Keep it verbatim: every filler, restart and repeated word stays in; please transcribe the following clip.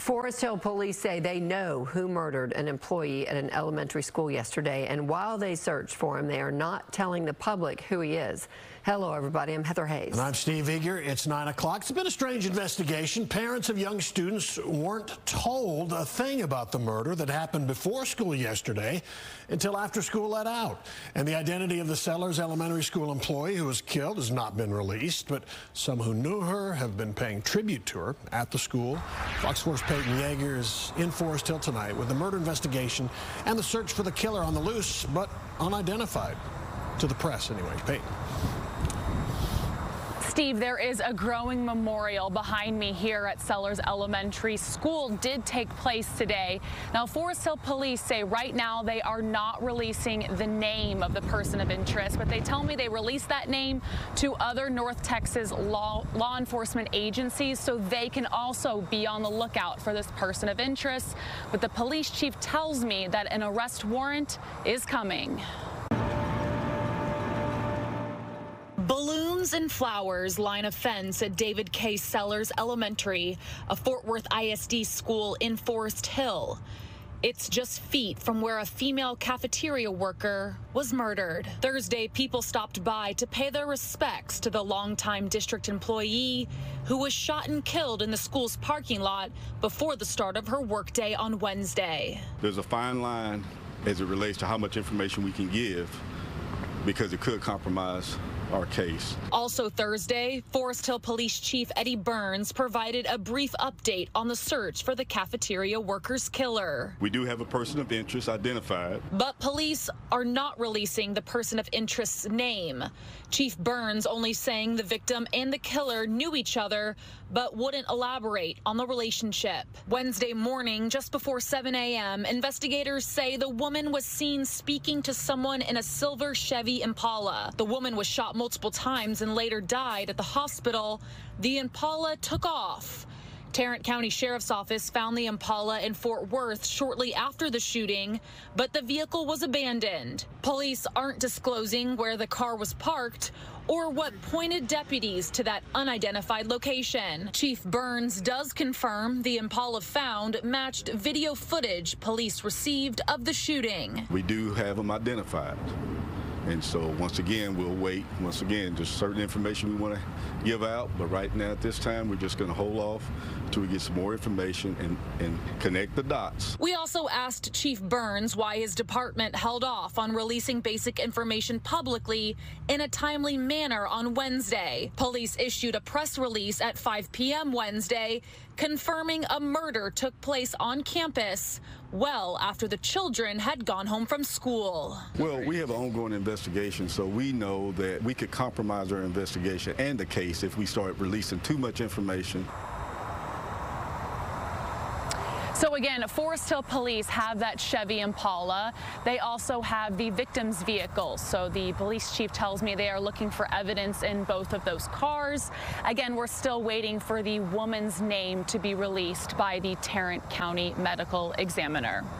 Forest Hill police say they know who murdered an employee at an elementary school yesterday, and while they search for him, they are not telling the public who he is. Hello, everybody. I'm Heather Hayes. And I'm Steve Eager. It's nine o'clock. It's been a strange investigation. Parents of young students weren't told a thing about the murder that happened before school yesterday until after school let out. And the identity of the Sellers Elementary School employee who was killed has not been released, but some who knew her have been paying tribute to her at the school. Fox Peyton Yeager is in Forest Hill tonight with the murder investigation and the search for the killer on the loose, but unidentified to the press anyway. Peyton. Steve, there is a growing memorial behind me here at Sellers Elementary. School did take place today. Now, Forest Hill police say right now they are not releasing the name of the person of interest, but they tell me they released that name to other North Texas law, law enforcement agencies so they can also be on the lookout for this person of interest. But the police chief tells me that an arrest warrant is coming. Balloons and flowers line a fence at David K. Sellers Elementary, a Fort Worth I S D school in Forest Hill. It's just feet from where a female cafeteria worker was murdered. Thursday, people stopped by to pay their respects to the longtime district employee who was shot and killed in the school's parking lot before the start of her workday on Wednesday. There's a fine line as it relates to how much information we can give because it could compromise our case. Also Thursday, Forest Hill Police Chief Eddie Burns provided a brief update on the search for the cafeteria worker's killer. We do have a person of interest identified, but police are not releasing the person of interest's name. Chief Burns only saying the victim and the killer knew each other, but wouldn't elaborate on the relationship. Wednesday morning, just before seven A M, investigators say the woman was seen speaking to someone in a silver Chevy Impala. The woman was shot multiple times and later died at the hospital. The Impala took off. Tarrant County Sheriff's Office found the Impala in Fort Worth shortly after the shooting, but the vehicle was abandoned. Police aren't disclosing where the car was parked or what pointed deputies to that unidentified location. Chief Burns does confirm the Impala found matched video footage police received of the shooting. We do have them identified. And so once again, we'll wait. Once again, just certain information we want to give out. But right now at this time, we're just going to hold off until we get some more information and, and connect the dots. We also asked Chief Burns why his department held off on releasing basic information publicly in a timely manner on Wednesday. Police issued a press release at five P M Wednesday confirming a murder took place on campus well after the children had gone home from school. Well, we have an ongoing investigation, so we know that we could compromise our investigation and the case if we start releasing too much information. So again, Forest Hill police have that Chevy Impala. They also have the victim's vehicle. So the police chief tells me they are looking for evidence in both of those cars. Again, we're still waiting for the woman's name to be released by the Tarrant County Medical Examiner.